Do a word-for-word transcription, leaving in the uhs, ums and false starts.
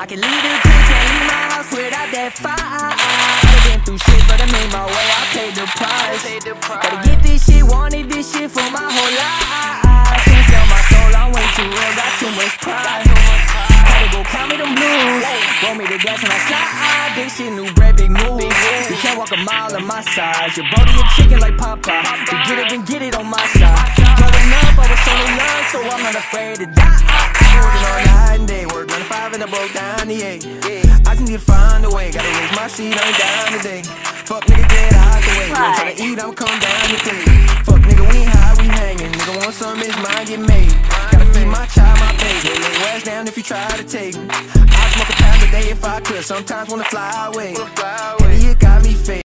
I can leave the ditch and leave my house without that fire. I've been through shit, but I made my way, I paid the price. Gotta get this shit, wanted this shit for my whole life. Can't sell my soul, I'm way too real, got too much pride. Gotta go call me them blues, roll me the gas and I slide. This shit new bread, big moves. You can't walk a mile on my size. Your body a chicken like Popeye. You get up and get it on my side. Growing up, I was so in love, so I'm not afraid to die. I broke down the eight. I can just find a way. Gotta raise my seat, I ain't down today. Fuck nigga, get out the way. Don't try to eat, I'ma come down the thing. Fuck nigga, we ain't high, we hanging. Nigga want some, his mind get made. Gotta feed my child, my baby. Lay your ass down if you try to take me. I smoke a pound a day if I could. Sometimes wanna fly away. Maybe it got me.